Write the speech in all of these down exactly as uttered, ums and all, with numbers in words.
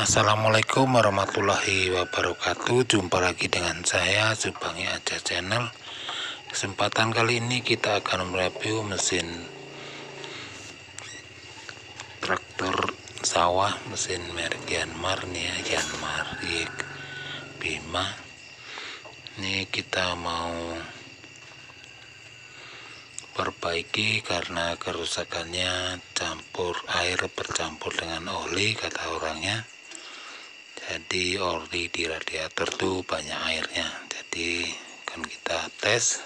Assalamualaikum warahmatullahi wabarakatuh. Jumpa lagi dengan saya Supangi Aja Channel. Kesempatan kali ini kita akan mereview mesin traktor sawah, mesin merek Yanmar nih ya, Yanmar Bima. Ini kita mau perbaiki karena kerusakannya campur air bercampur dengan oli kata orangnya. Jadi oli di radiator tuh banyak airnya, jadi akan kita tes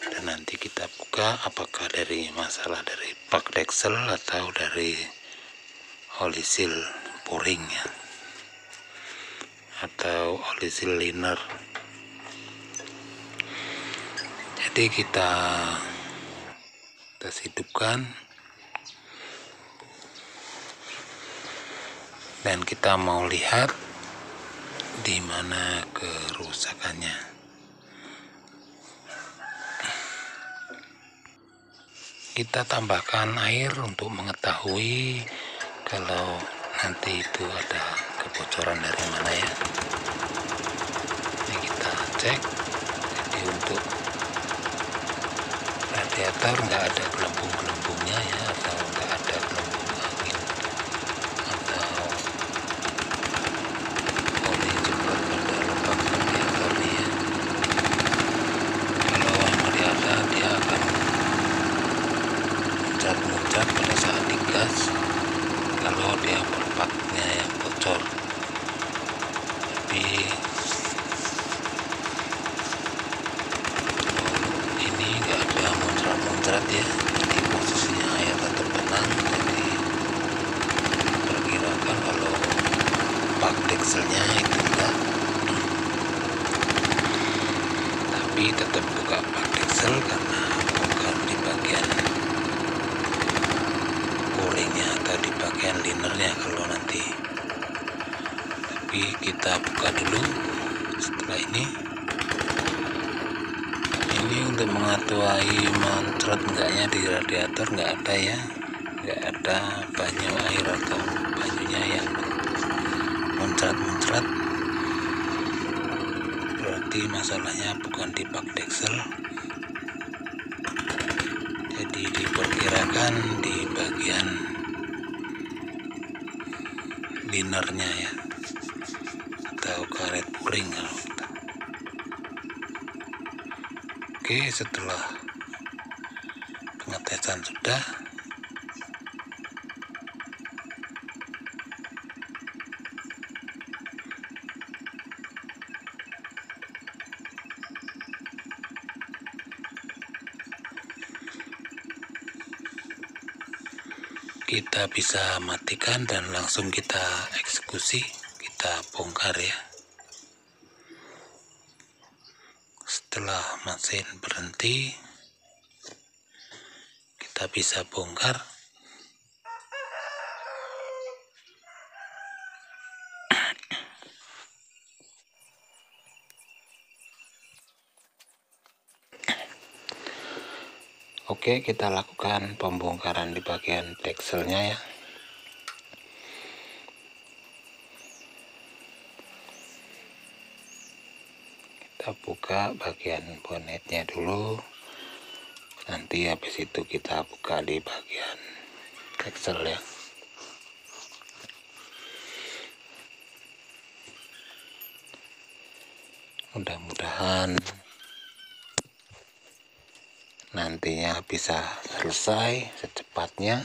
dan nanti kita buka apakah dari masalah dari plug deksel atau dari oli seal puringnya atau oli seal liner. Jadi kita tes hidupkan dan kita mau lihat di mana kerusakannya. Kita tambahkan air untuk mengetahui kalau nanti itu ada kebocoran dari mana ya. Ini kita cek. Jadi untuk radiator nggak ada gelembung-gelembungnya ya, atau nggak ada gelembung angin. Pada saat digas, kalau dia pelpaknya yang bocor, tapi ini enggak ada muncrat-muncrat ya, jadi posisinya air tetap tenang. Jadi perkirakan kalau pak dekselnya itu enggak, tapi tetap buka pak deksel karena bukan di bagian atau di bagian linernya kalau nanti. Tapi kita buka dulu setelah ini. Ini untuk mengetahui muncrat enggaknya di radiator enggak ada ya, enggak ada banyu air atau banyunya yang muncrat-muncrat. Berarti masalahnya bukan di pak deksel. Jadi diperkirakan di bagian linernya ya, atau karet puring. Oke, setelah pengetesan sudah, kita bisa matikan dan langsung kita eksekusi, kita bongkar ya. Setelah mesin berhenti, kita bisa bongkar. Oke, kita lakukan pembongkaran di bagian dekselnya ya. Kita buka bagian bonetnya dulu. Nanti habis itu kita buka di bagian deksel ya. Mudah-mudahan nantinya bisa selesai secepatnya.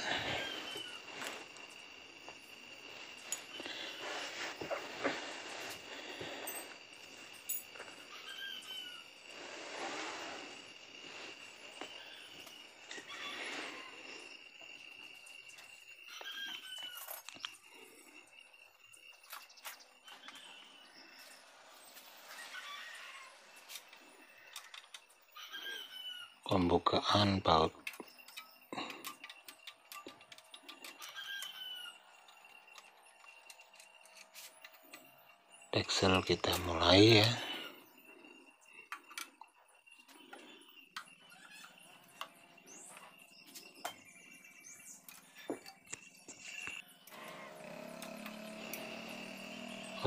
Pembukaan baut deksel kita mulai ya.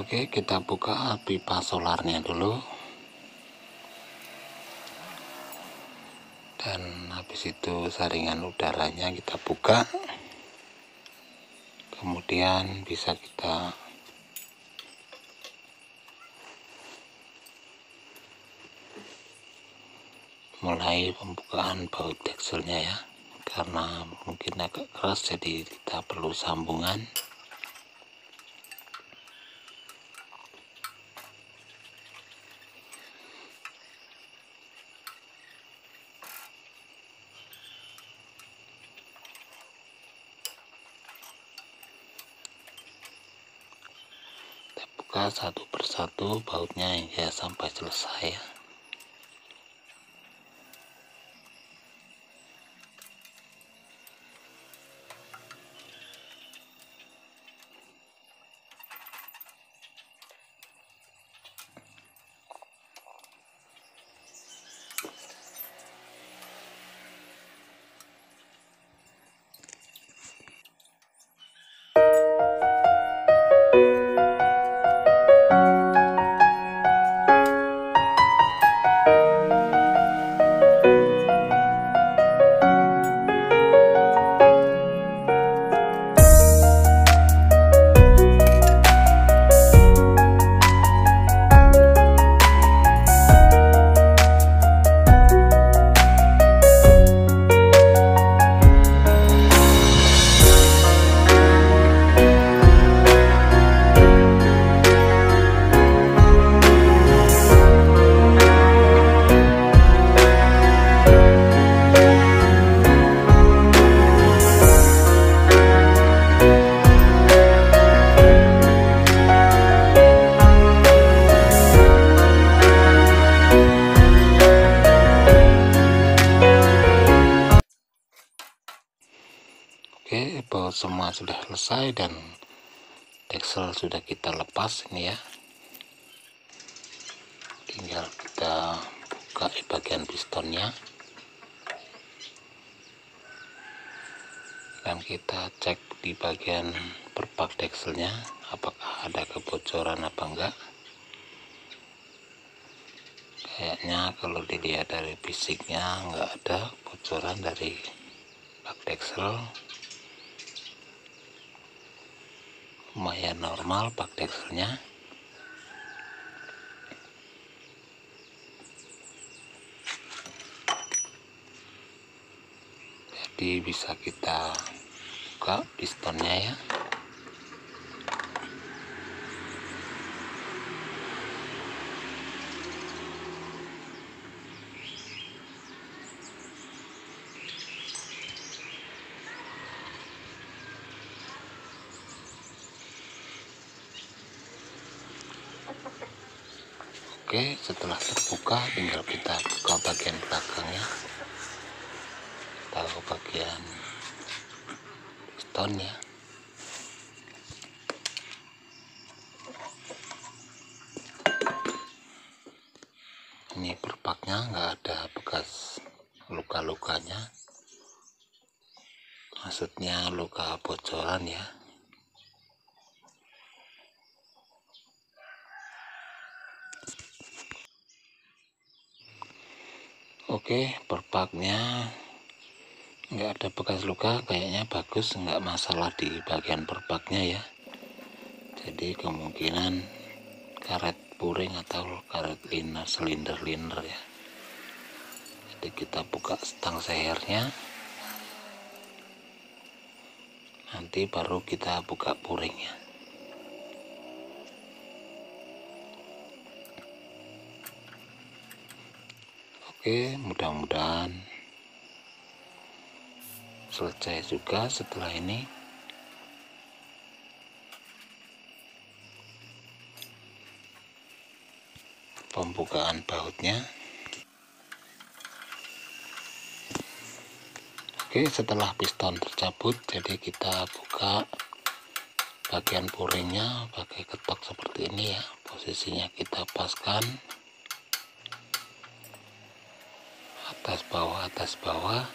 Oke, kita buka pipa solarnya dulu, dan habis itu saringan udaranya kita buka, kemudian bisa kita mulai pembukaan baut dekselnya ya, karena mungkin agak keras jadi kita perlu sambungan. Kita buka satu persatu bautnya ya sampai selesai ya. Oke, baut semua sudah selesai dan deksel sudah kita lepas ini ya. Tinggal kita buka di bagian pistonnya, dan kita cek di bagian perbak dekselnya apakah ada kebocoran apa enggak. Kayaknya kalau dilihat dari fisiknya enggak ada kebocoran dari bak deksel. Lumayan normal bak dekselnya. Jadi bisa kita buka pistonnya ya. Oke, setelah terbuka tinggal kita buka bagian belakangnya atau bagian piston ya. Ini perbaknya nggak ada bekas luka-lukanya, maksudnya luka bocoran ya. Oke, perbaknya nggak ada bekas luka, kayaknya bagus, nggak masalah di bagian perbaknya ya. Jadi kemungkinan karet puring atau karet liner, silinder liner ya. Jadi kita buka stang sehernya, nanti baru kita buka puringnya. Oke, mudah-mudahan selesai juga setelah ini. Pembukaan bautnya. Oke, setelah piston tercabut, jadi kita buka bagian puringnya pakai ketok seperti ini ya. Posisinya kita paskan. Atas bawah, atas bawah,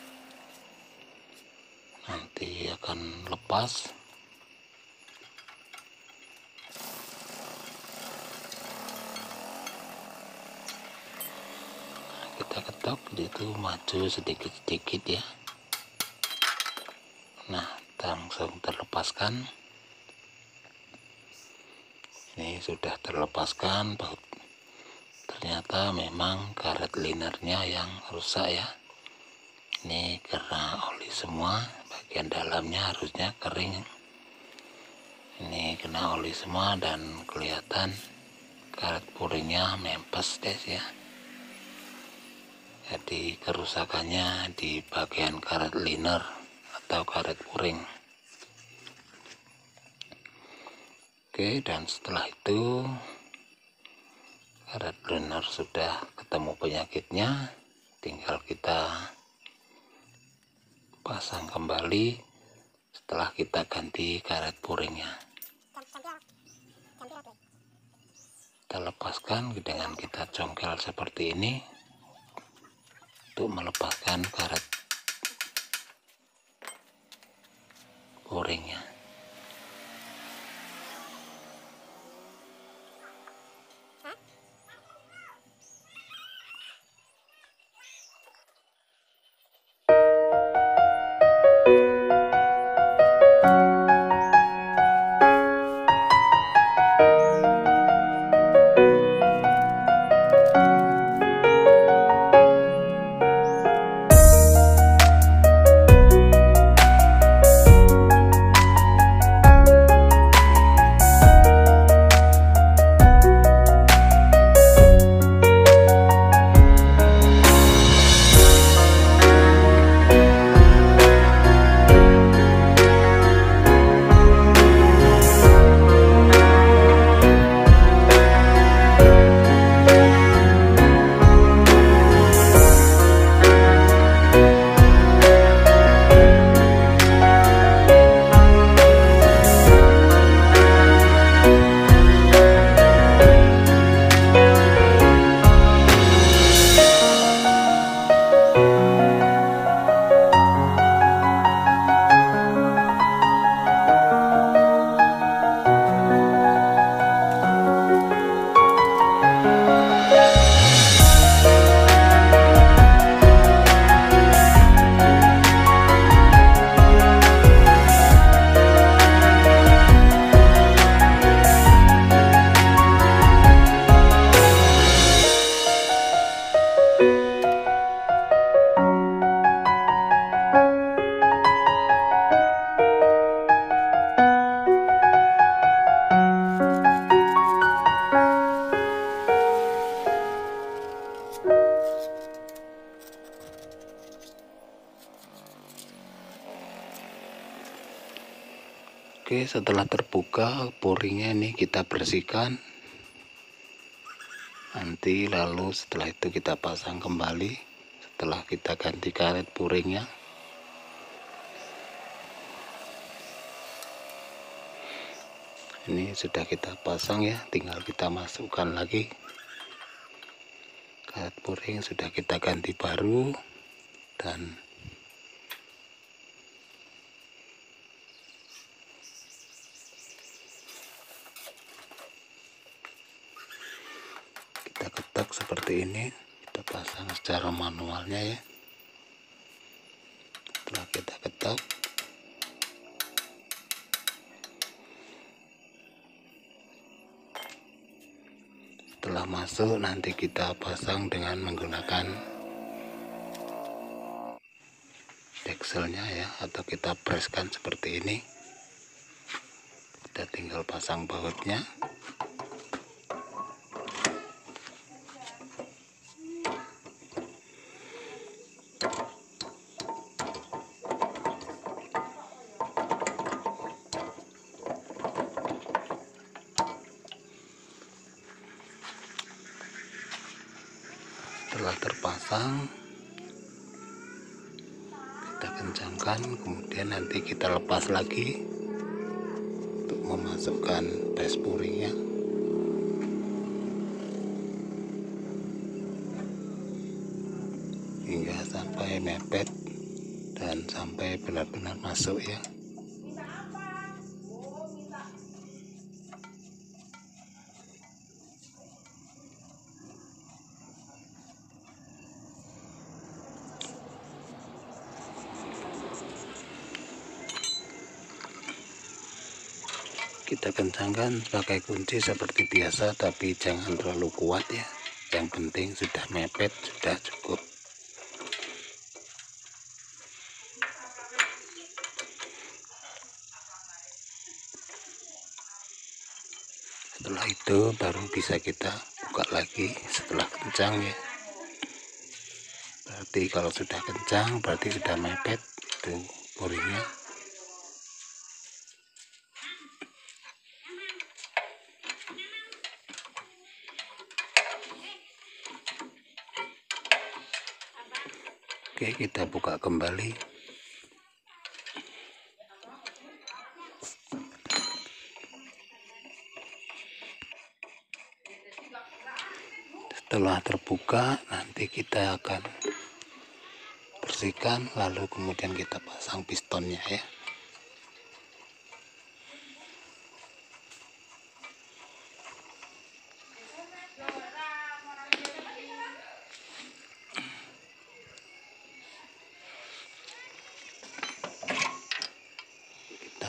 nanti akan lepas. kita ketok, dia tuh maju sedikit-sedikit ya. Nah, langsung terlepaskan. Ini sudah terlepaskan, ternyata memang karet linernya yang rusak ya. Ini karena oli semua, bagian dalamnya harusnya kering. Ini kena oli semua dan kelihatan karet puringnya mempes guys ya. Jadi kerusakannya di bagian karet liner atau karet puring. Oke, dan setelah itu karet liner sudah ketemu penyakitnya, tinggal kita pasang kembali setelah kita ganti karet puringnya. Kita lepaskan dengan kita jongkel seperti ini untuk melepaskan karet puringnya. Oke, setelah terbuka puringnya ini kita bersihkan nanti, lalu setelah itu kita pasang kembali setelah kita ganti karet puringnya. Ini sudah kita pasang ya, tinggal kita masukkan lagi. Karet puring sudah kita ganti baru dan ketak seperti ini, kita pasang secara manualnya ya. Setelah kita ketok, setelah masuk nanti kita pasang dengan menggunakan dekselnya ya, atau kita preskan seperti ini. Kita tinggal pasang bautnya. Setelah terpasang kita kencangkan, kemudian nanti kita lepas lagi untuk memasukkan tes puringnya. Hingga sampai mepet dan sampai benar-benar masuk ya. kita kencangkan pakai kunci seperti biasa, tapi jangan terlalu kuat ya, yang penting sudah mepet sudah cukup. Setelah itu baru bisa kita buka lagi setelah kencang ya. Berarti kalau sudah kencang berarti sudah mepet tuh borinya. Oke, kita buka kembali. Setelah terbuka, nanti kita akan bersihkan, lalu kemudian kita pasang pistonnya ya.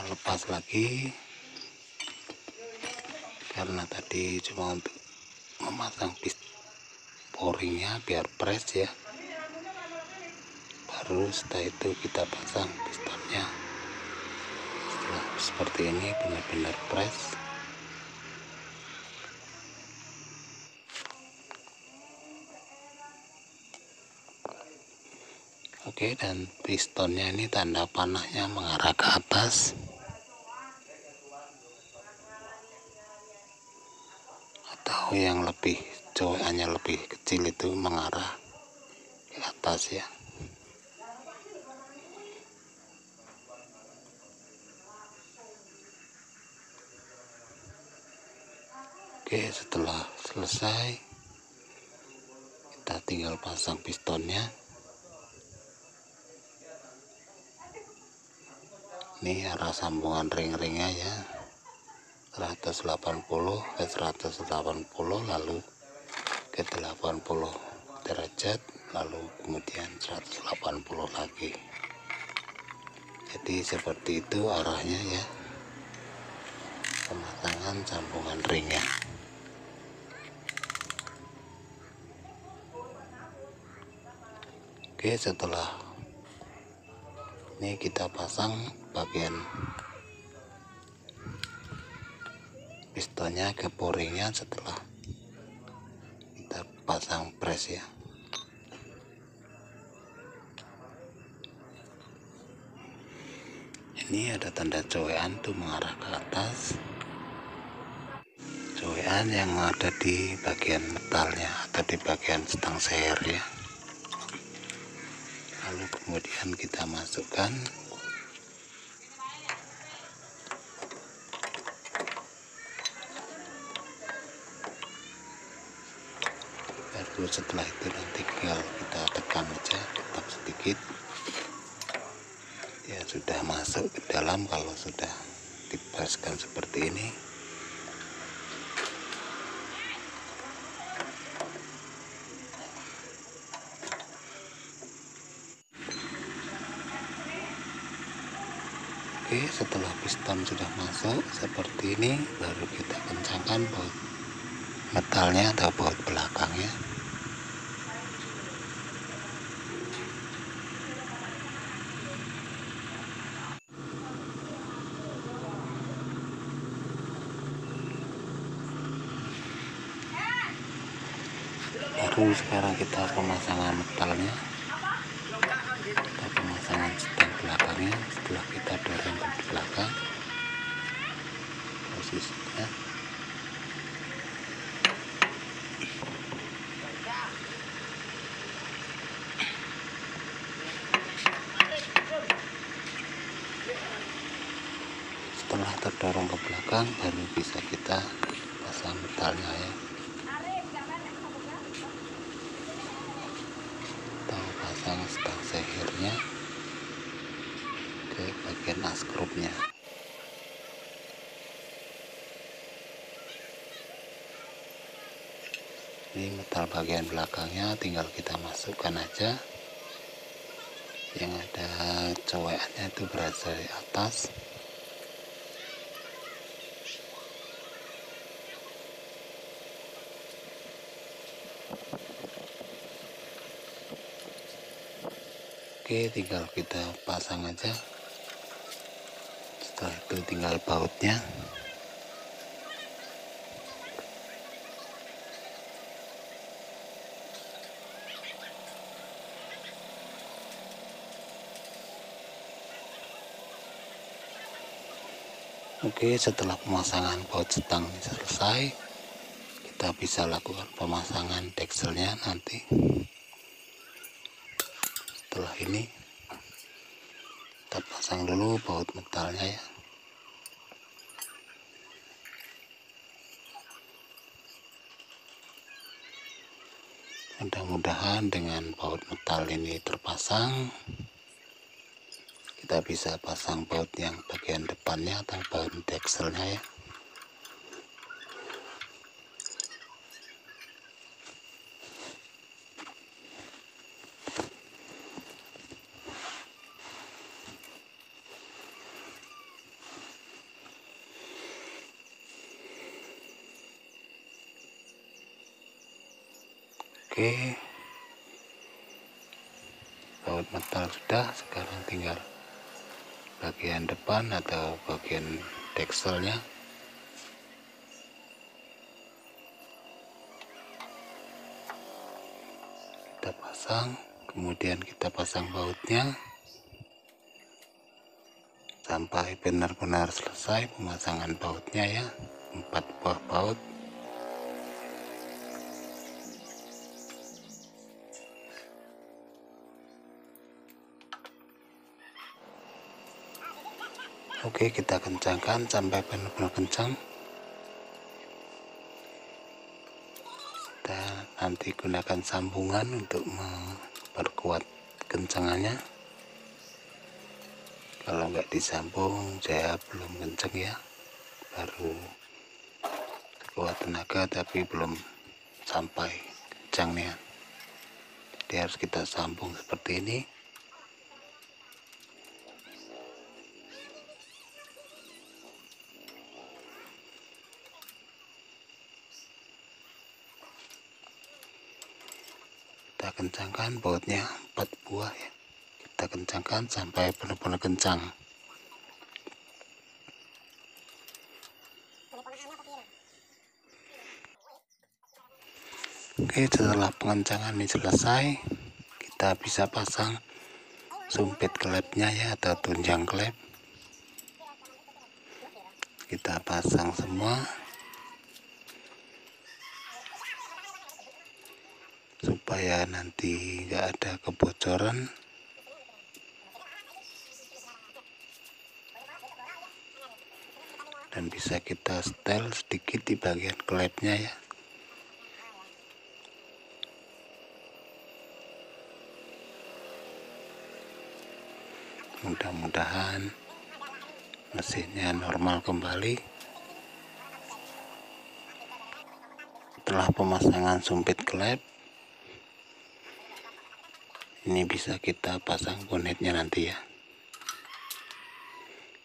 Lepas lagi karena tadi cuma untuk memasang boringnya biar press ya, baru setelah itu kita pasang pistonnya. Setelah seperti ini benar-benar press. Oke, dan pistonnya ini tanda panahnya mengarah ke atas atau yang lebih cowoknya lebih kecil itu mengarah ke atas ya. Oke, setelah selesai kita tinggal pasang pistonnya. Ini arah sambungan ring-ringnya ya, seratus delapan puluh ke seratus delapan puluh lalu ke delapan puluh derajat, lalu kemudian seratus delapan puluh lagi. Jadi seperti itu arahnya ya, pemasangan sambungan ringnya. Oke, setelah ini kita pasang bagian pistonnya ke boringnya setelah kita pasang press ya. Ini ada tanda cowekan tuh mengarah ke atas, cowekan yang ada di bagian metalnya atau di bagian stang seher ya. Lalu kemudian kita masukkan. Setelah itu nanti tinggal kita tekan aja, tetap sedikit ya, sudah masuk ke dalam. Kalau sudah dipreskan seperti ini oke, setelah piston sudah masuk seperti ini baru kita kencangkan baut metalnya atau baut belakangnya. Lalu sekarang kita pemasangan metalnya atau pemasangan stang belakangnya. Setelah kita dorong ke belakang posisinya, setelah terdorong ke belakang baru bisa kita pasang metalnya ya, stang sehernya ke bagian askrupnya. Ini metal bagian belakangnya tinggal kita masukkan aja, yang ada cowekannya itu berada di atas. Oke, tinggal kita pasang aja. Setelah itu tinggal bautnya. Oke, setelah pemasangan baut setang selesai, kita bisa lakukan pemasangan dekselnya nanti. Setelah ini kita pasang dulu baut metalnya ya. Mudah-mudahan dengan baut metal ini terpasang, kita bisa pasang baut yang bagian depannya atau baut dekselnya ya. Oke, baut metal sudah, sekarang tinggal bagian depan atau bagian dekselnya. Kita pasang, kemudian kita pasang bautnya sampai benar-benar selesai pemasangan bautnya ya, empat buah baut. Oke, kita kencangkan sampai benar-benar kencang. Kita nanti gunakan sambungan untuk memperkuat kencangannya. Kalau nggak disambung, saya belum kencang ya. Baru kuat tenaga tapi belum sampai kencangnya. Jadi harus kita sambung seperti ini. Kita kencangkan bautnya empat buah ya. Kita kencangkan sampai benar-benar kencang. Oke, setelah pengencangan ini selesai, kita bisa pasang sumpit klepnya ya, atau tunjang klep. Kita pasang semua. Supaya nanti nggak ada kebocoran. Dan bisa kita setel sedikit di bagian klepnya ya. Mudah-mudahan mesinnya normal kembali. Setelah pemasangan sumpit klep, ini bisa kita pasang bonetnya nanti ya.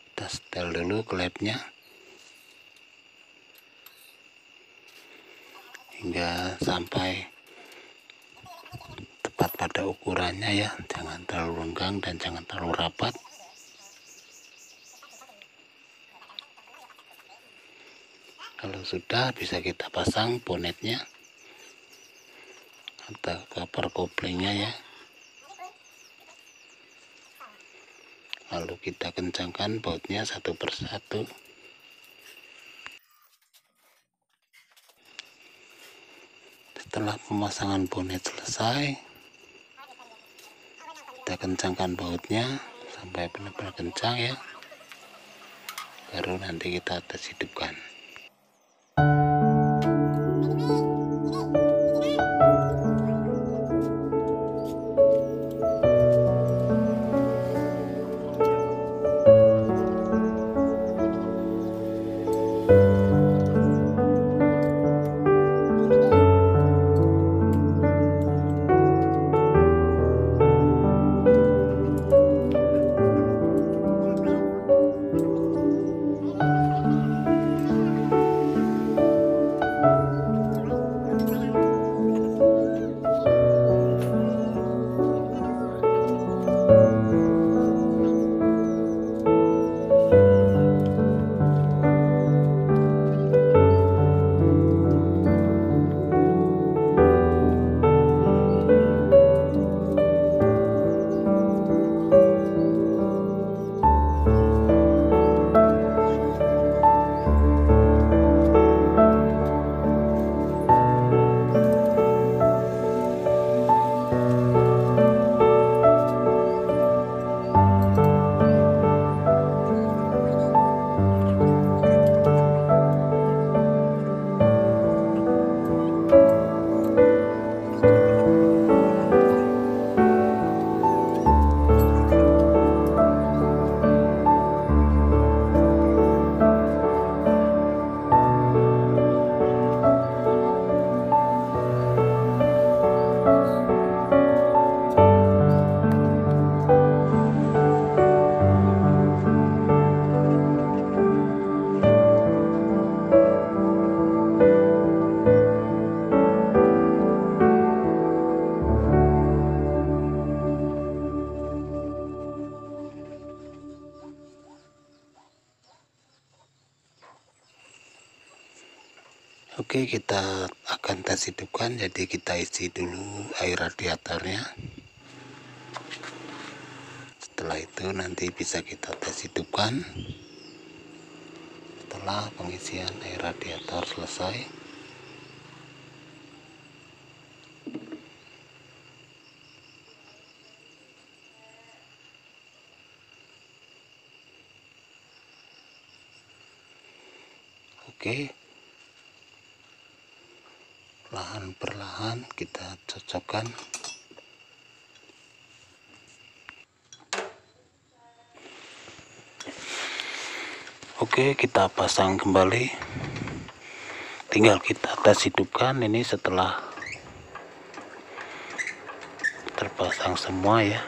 Kita setel dulu klepnya hingga sampai tepat pada ukurannya ya. Jangan terlalu renggang dan jangan terlalu rapat. Kalau sudah, bisa kita pasang bonetnya atau cover koplingnya ya. Lalu kita kencangkan bautnya satu persatu. Setelah pemasangan bonet selesai, kita kencangkan bautnya sampai benar-benar kencang ya. Baru nanti kita tes hidupkan. Oke, kita akan tes hidupkan. Jadi kita isi dulu air radiatornya, setelah itu nanti bisa kita tes hidupkan setelah pengisian air radiator selesai. Oke, lahan perlahan kita cocokkan. Oke, kita pasang kembali, tinggal kita tes hidupkan. Ini setelah terpasang semua ya.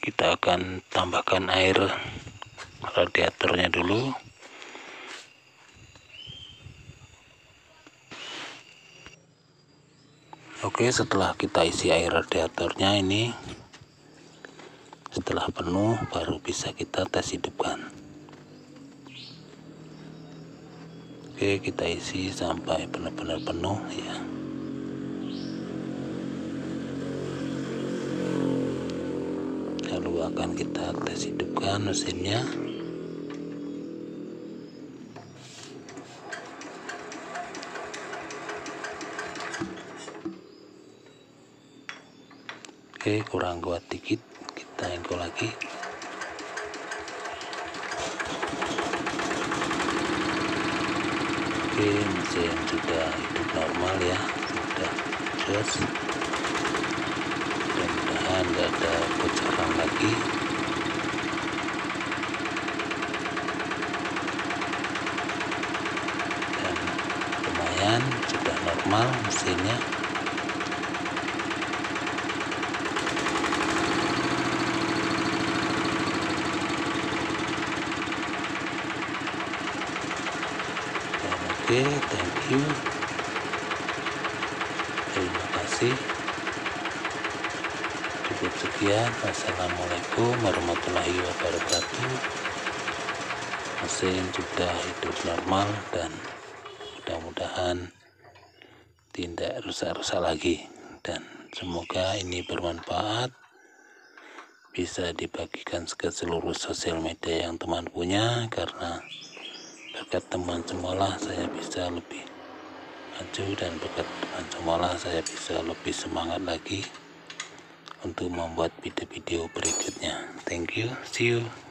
Kita akan tambahkan air radiatornya dulu. Oke, setelah kita isi air radiatornya ini, setelah penuh baru bisa kita tes hidupkan. Oke, kita isi sampai benar-benar penuh ya. Lalu akan kita tes hidupkan mesinnya. Oke, kurang kuat dikit, kita engkol lagi. Oke, mesin sudah hidup normal ya, sudah jos. Mudah-mudahan tidak ada bocoran lagi. Dan lumayan sudah normal mesinnya. Dan oke, thank you. Terima kasih. Cukup sekian. Wassalamualaikum warahmatullahi wabarakatuh. Mesin sudah hidup normal dan mudah-mudahan tidak rusak-rusak lagi, dan semoga ini bermanfaat, bisa dibagikan ke seluruh sosial media yang teman punya, karena berkat teman semualah saya bisa lebih maju, dan berkat teman semualah saya bisa lebih semangat lagi untuk membuat video-video berikutnya. Thank you, see you.